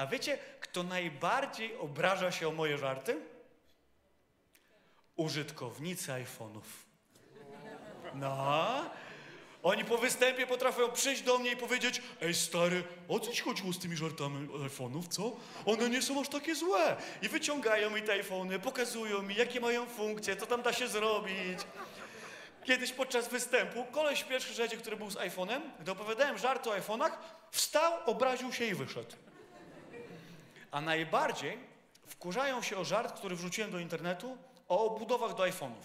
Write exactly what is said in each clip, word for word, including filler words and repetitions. A wiecie, kto najbardziej obraża się o moje żarty? Użytkownicy iPhone'ów. No. Oni po występie potrafią przyjść do mnie i powiedzieć: ej stary, o co ci chodziło z tymi żartami iPhone'ów, co? One nie są aż takie złe. I wyciągają mi te iPhone'y, pokazują mi, jakie mają funkcje, co tam da się zrobić. Kiedyś podczas występu koleś w pierwszym rzędzie, który był z iPhone'em, gdy opowiadałem żarty o iPhone'ach, wstał, obraził się i wyszedł. A najbardziej wkurzają się o żart, który wrzuciłem do internetu, o obudowach do iPhone'ów.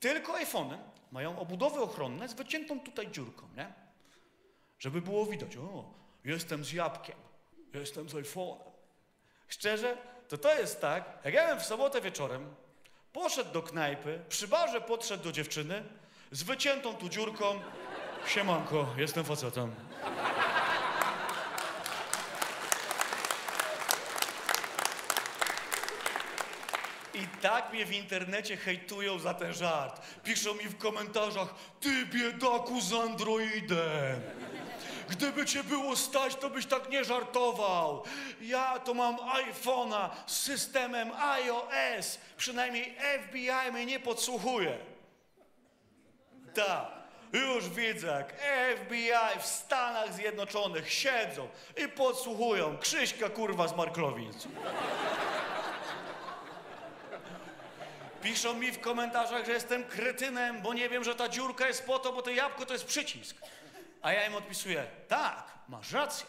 Tylko iPhone'y mają obudowy ochronne z wyciętą tutaj dziurką, nie? Żeby było widać, o, jestem z jabłkiem, jestem z iPhone'em. Szczerze, to to jest tak, jak ja bym w sobotę wieczorem poszedł do knajpy, przy barze podszedł do dziewczyny z wyciętą tu dziurką. Siemanko, jestem facetem. I tak mnie w internecie hejtują za ten żart. Piszą mi w komentarzach: ty biedaku z Androidem. Gdyby cię było stać, to byś tak nie żartował. Ja to mam iPhone'a z systemem iOS. Przynajmniej F B I mnie nie podsłuchuje. Tak, już widzę, jak F B I w Stanach Zjednoczonych siedzą i podsłuchują Krzyśka kurwa z Marklowic. Piszą mi w komentarzach, że jestem kretynem, bo nie wiem, że ta dziurka jest po to, bo to jabłko to jest przycisk. A ja im odpisuję: tak, masz rację,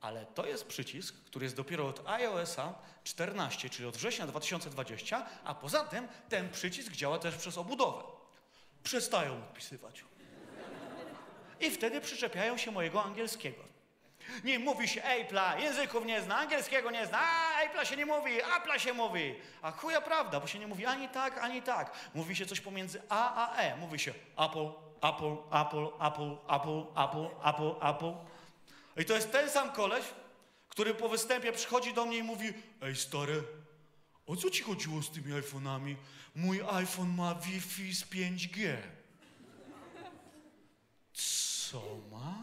ale to jest przycisk, który jest dopiero od iOS czternaście, czyli od września dwa tysiące dwudziestego, a poza tym ten przycisk działa też przez obudowę. Przestają odpisywać. I wtedy przyczepiają się mojego angielskiego. Nie mówi się Apple'a, języków nie zna, angielskiego nie zna, a Apple'a się nie mówi, Apple'a się mówi. A chuja prawda, bo się nie mówi ani tak, ani tak. Mówi się coś pomiędzy A a E. Mówi się Apple, Apple, Apple, Apple, Apple, Apple, Apple, Apple. I to jest ten sam koleś, który po występie przychodzi do mnie i mówi: ej stary, o co ci chodziło z tymi iPhone'ami? Mój iPhone ma Wi-Fi z pięć G. Co ma?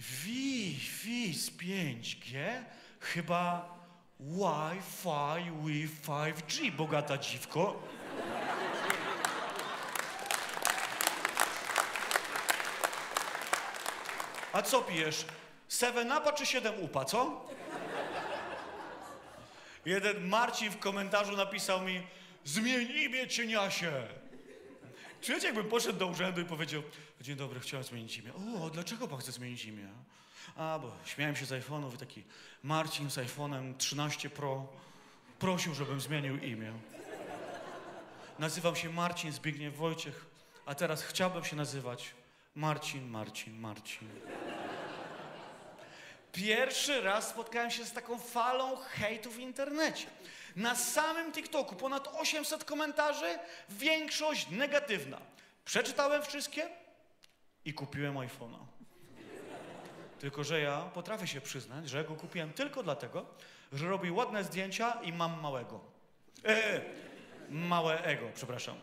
Wi-Fi z pięć G? Chyba Wi-Fi with five G, bogata dziwko. A co pijesz? Seven Upa czy siedem Upa, co? Jeden Marcin w komentarzu napisał mi: zmień imię, cieniasie. Czy wiecie, jakbym poszedł do urzędu i powiedział: dzień dobry, chciałem zmienić imię. O, dlaczego pan chce zmienić imię? A, bo śmiałem się z iPhone'ów i taki Marcin z iPhone'em trzynaście Pro prosił, żebym zmienił imię. Nazywam się Marcin Zbigniew Wojciech, a teraz chciałbym się nazywać Marcin, Marcin, Marcin. Pierwszy raz spotkałem się z taką falą hejtu w internecie. Na samym TikToku ponad osiemset komentarzy, większość negatywna. Przeczytałem wszystkie i kupiłem iPhone'a. Tylko że ja potrafię się przyznać, że go kupiłem tylko dlatego, że robi ładne zdjęcia i mam małego. E, małe ego, przepraszam.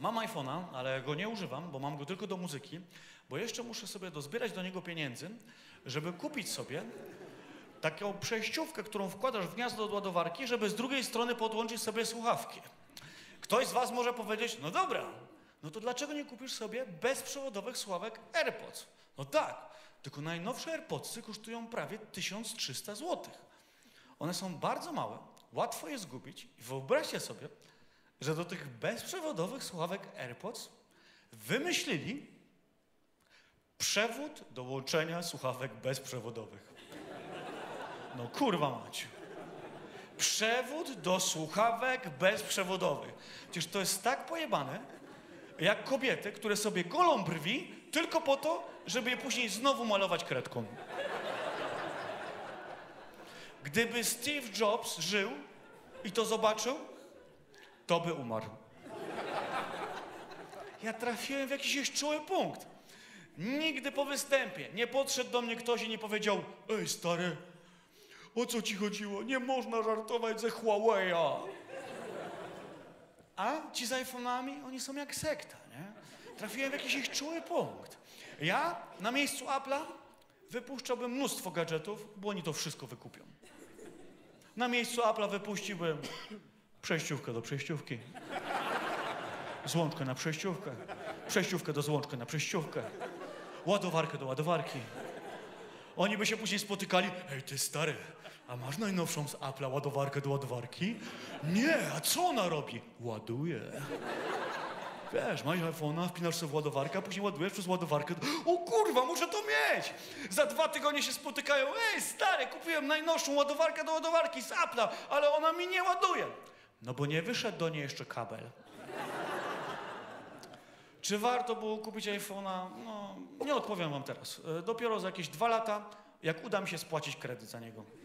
Mam iPhone'a, ale go nie używam, bo mam go tylko do muzyki, bo jeszcze muszę sobie dozbierać do niego pieniędzy, żeby kupić sobie taką przejściówkę, którą wkładasz w gniazdo od ładowarki, żeby z drugiej strony podłączyć sobie słuchawki. Ktoś z was może powiedzieć: no dobra, no to dlaczego nie kupisz sobie bezprzewodowych słuchawek AirPods? No tak, tylko najnowsze AirPodsy kosztują prawie tysiąc trzysta złotych. One są bardzo małe, łatwo je zgubić i wyobraźcie sobie, że do tych bezprzewodowych słuchawek AirPods wymyślili przewód do łączenia słuchawek bezprzewodowych. No kurwa mać. Przewód do słuchawek bezprzewodowych. Przecież to jest tak pojebane, jak kobiety, które sobie golą brwi tylko po to, żeby je później znowu malować kredką. Gdyby Steve Jobs żył i to zobaczył, to by umarł. Ja trafiłem w jakiś jeszcze czuły punkt. Nigdy po występie nie podszedł do mnie ktoś i nie powiedział: ej stary, o co ci chodziło? Nie można żartować ze Huawei'a. A ci z iPhone'ami, oni są jak sekta, nie? Trafiłem w jakiś ich czuły punkt. Ja na miejscu Apple'a wypuszczałbym mnóstwo gadżetów, bo oni to wszystko wykupią. Na miejscu Apple'a wypuściłbym przejściówkę do przejściówki, złączkę na przejściówkę, przejściówkę do złączka na przejściówkę, ładowarkę do ładowarki. Oni by się później spotykali, ej ty stary, a masz najnowszą z Apple'a ładowarkę do ładowarki? Nie, a co ona robi? Ładuje. Wiesz, masz iPhone'a, wpinasz sobie w ładowarkę, a później ładujesz przez ładowarkę. O kurwa, muszę to mieć! Za dwa tygodnie się spotykają. Ej, stary, kupiłem najnowszą ładowarkę do ładowarki z Apple'a, ale ona mi nie ładuje. No bo nie wyszedł do niej jeszcze kabel. Czy warto było kupić iPhone'a? No, nie odpowiem wam teraz. Dopiero za jakieś dwa lata, jak uda mi się spłacić kredyt za niego.